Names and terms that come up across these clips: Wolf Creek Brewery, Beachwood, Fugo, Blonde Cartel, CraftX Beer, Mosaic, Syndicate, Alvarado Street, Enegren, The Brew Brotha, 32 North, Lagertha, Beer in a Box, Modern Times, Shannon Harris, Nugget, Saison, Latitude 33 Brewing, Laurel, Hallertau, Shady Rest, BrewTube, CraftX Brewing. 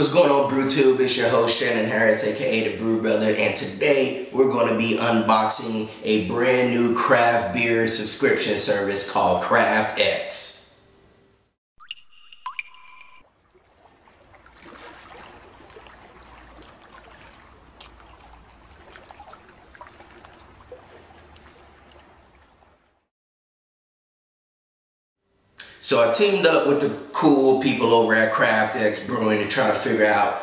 What's going on, BrewTube? It's your host Shannon Harris, aka the Brew Brother, and today we're going to be unboxing a brand new craft beer subscription service called CraftX. So I teamed up with the cool people over at CraftX Brewing and trying to figure out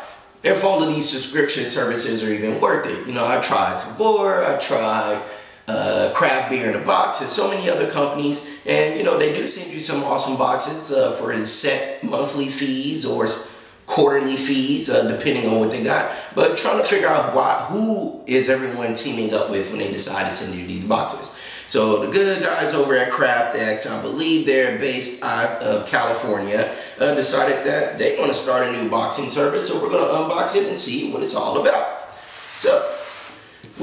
if all of these subscription services are even worth it. You know, I tried Tavor, I tried Craft Beer in a Box, and so many other companies. And you know, they do send you some awesome boxes for set monthly fees or quarterly fees, depending on what they got. But trying to figure out who is everyone teaming up with when they decide to send you these boxes. So the good guys over at CraftX, I believe they're based out of California, decided that they want to start a new boxing service, so we're going to unbox it and see what it's all about. So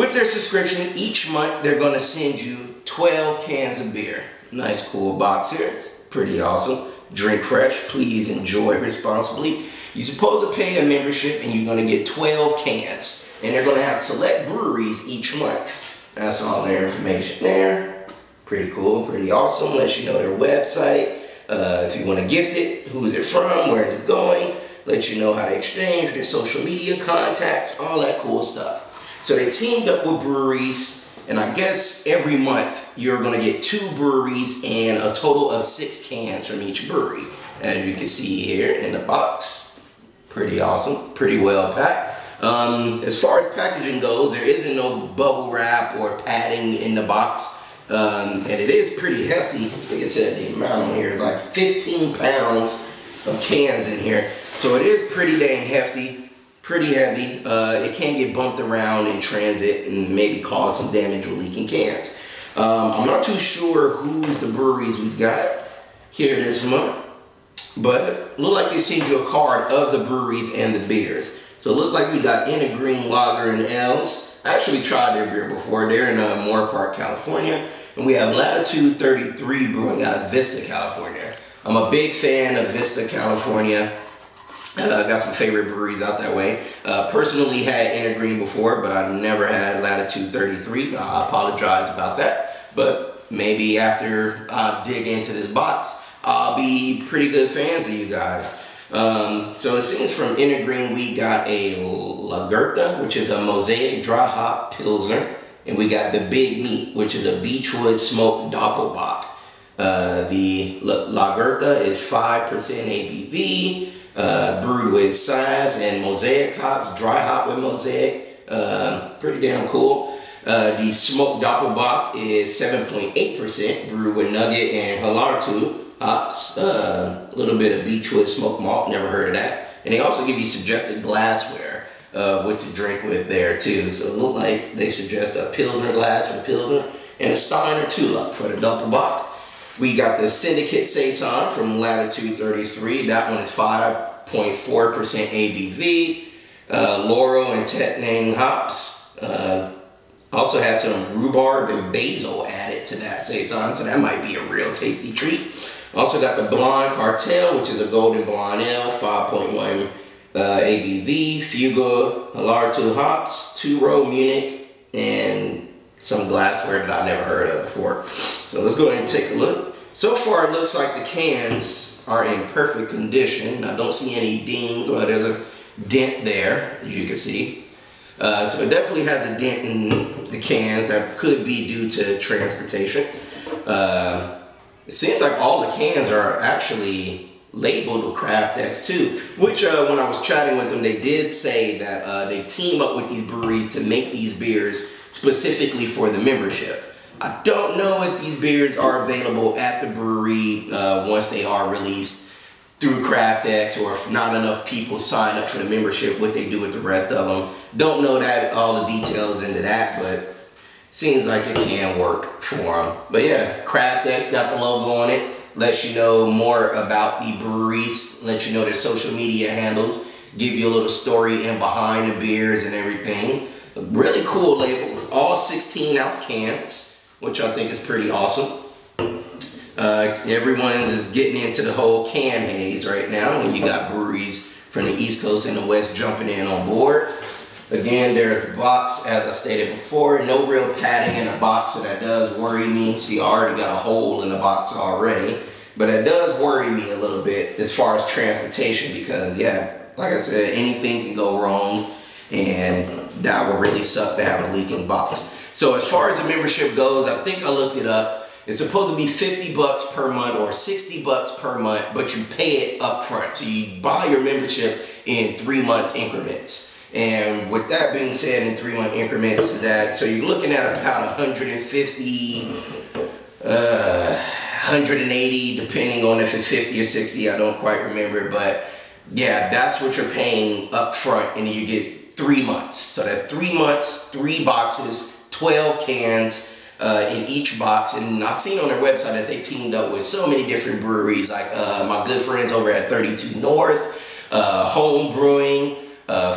with their subscription, each month they're going to send you 12 cans of beer. Nice cool box here, it's pretty awesome. Drink fresh, please enjoy responsibly. You're supposed to pay a membership and you're going to get 12 cans, and they're going to have select breweries each month. That's all their information there. Pretty cool, pretty awesome. Lets you know their website. If you want to gift it, who's it from, where's it going. Lets you know how to exchange, their social media contacts, all that cool stuff. So they teamed up with breweries, and I guess every month you're going to get 2 breweries and a total of 6 cans from each brewery. As you can see here in the box, pretty awesome, pretty well packed. As far as packaging goes, there isn't no bubble wrap or padding in the box, and it is pretty hefty. Like I said, the amount on here is like 15 pounds of cans in here, so it is pretty dang hefty, pretty heavy. It can get bumped around in transit and maybe cause some damage with leaking cans. I'm not too sure who's the breweries we got here this month, but look like they send you a card of the breweries and the beers. So it looked like we got Enegren, Lager, and L's. I actually tried their beer before. They're in Moore Park, California. And we have Latitude 33 Brewing out of Vista, California. I'm a big fan of Vista, California. Got some favorite breweries out that way. Personally had Enegren before, but I've never had Latitude 33. I apologize about that. But maybe after I dig into this box, I'll be pretty good fans of you guys. So it seems from Enegren we got a Lagertha, which is a Mosaic dry hop pilsner, and we got the Big Meat, which is a Beachwood smoked Doppelbock. The Lagertha is 5% ABV, brewed with Saaz and Mosaic hops, dry hop with Mosaic. Pretty damn cool. The smoked Doppelbock is 7.8%, brewed with Nugget and Hallertau hops, a little bit of Beachwood smoked malt, never heard of that. And they also give you suggested glassware, what to drink with there too. So it looked like they suggest a Pilsner glass for Pilsner and a Steiner Tulip for the Doppelbock. We got the Syndicate Saison from Latitude 33. That one is 5.4% ABV. Laurel and tetanang hops. Also has some rhubarb and basil added to that Saison, so that might be a real tasty treat. Also got the Blonde Cartel, which is a golden blonde ale, 5.1 ABV, Fugo, Hallertau hops, 2-row Munich, and some glassware that I've never heard of before. So let's go ahead and take a look. So far it looks like the cans are in perfect condition. I don't see any dings, or there's a dent there, as you can see. So it definitely has a dent in the cans that could be due to transportation. It seems like all the cans are actually labeled with CraftX too, which when I was chatting with them, they did say that they team up with these breweries to make these beers specifically for the membership. I don't know if these beers are available at the brewery once they are released through CraftX, or if not enough people sign up for the membership, what they do with the rest of them. Don't know that all the details into that, but seems like it can work for them. But yeah, CraftX got the logo on it. Lets you know more about the breweries. Lets you know their social media handles. Give you a little story in behind the beers and everything. Really cool label. All 16-ounce cans, which I think is pretty awesome. Everyone's is getting into the whole can haze right now. When you got breweries from the East Coast and the West jumping in on board. Again, there's the box, as I stated before, no real padding in the box, so that does worry me. See, I already got a hole in the box already, but it does worry me a little bit as far as transportation because, yeah, like I said, anything can go wrong and that would really suck to have a leaking box. So as far as the membership goes, I think I looked it up. It's supposed to be $50 per month or $60 per month, but you pay it up front. So you buy your membership in 3-month increments. And with that being said, in 3-month increments is that, so you're looking at about 180, depending on if it's 50 or 60, I don't quite remember, but yeah, that's what you're paying up front, and you get 3 months. So that's 3 months, 3 boxes, 12 cans in each box, and I've seen on their website that they teamed up with so many different breweries, like my good friends over at 32 North, Home Brewing,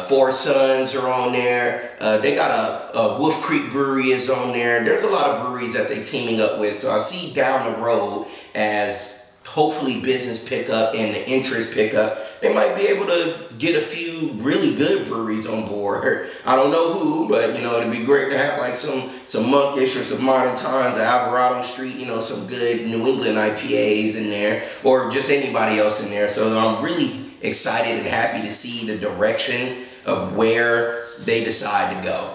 Four Sons are on there. They got a Wolf Creek Brewery is on there. There's a lot of breweries that they're teaming up with. So I see down the road as hopefully business pickup and the interest pickup, they might be able to get a few really good breweries on board. I don't know who, but you know, it'd be great to have like some Monkish or some Modern Times, Alvarado Street, you know, some good New England IPAs in there, or just anybody else in there. So I'm really excited and happy to see the direction of where they decide to go.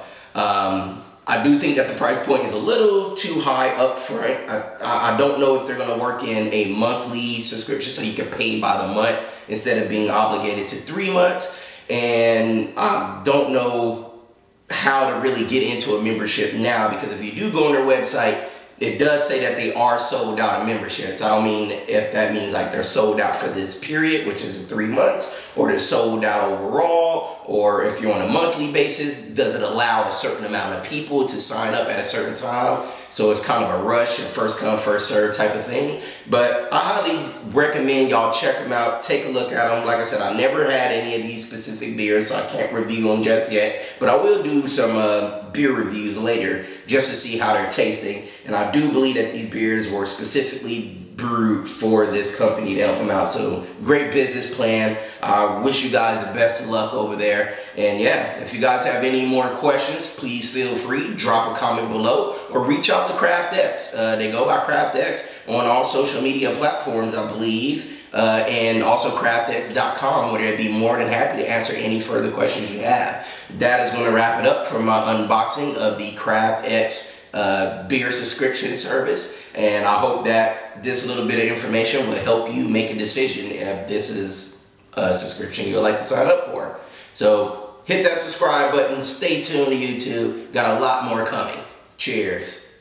I do think that the price point is a little too high up front. I don't know if they're going to work in a monthly subscription so you can pay by the month instead of being obligated to 3 months. And I don't know how to really get into a membership now, because if you do go on their website, it does say that they are sold out of memberships. I don't mean if that means like they're sold out for this period, which is 3 months, or they're sold out overall, or if you're on a monthly basis, does it allow a certain amount of people to sign up at a certain time? So it's kind of a rush and first come, first serve type of thing. But I highly recommend y'all check them out, take a look at them. Like I said, I've never had any of these specific beers, so I can't review them just yet, but I will do some beer reviews later just to see how they're tasting. And I do believe that these beers were specifically brewed for this company to help them out. So great business plan. I wish you guys the best of luck over there. And yeah, if you guys have any more questions, please feel free, drop a comment below or reach out to CraftX. They go by CraftX on all social media platforms, I believe. And also craftx.com, where they'd be more than happy to answer any further questions you have. That is going to wrap it up for my unboxing of the CraftX beer subscription service, and I hope that this little bit of information will help you make a decision if this is a subscription you would like to sign up for. So hit that subscribe button, stay tuned to YouTube, got a lot more coming. Cheers.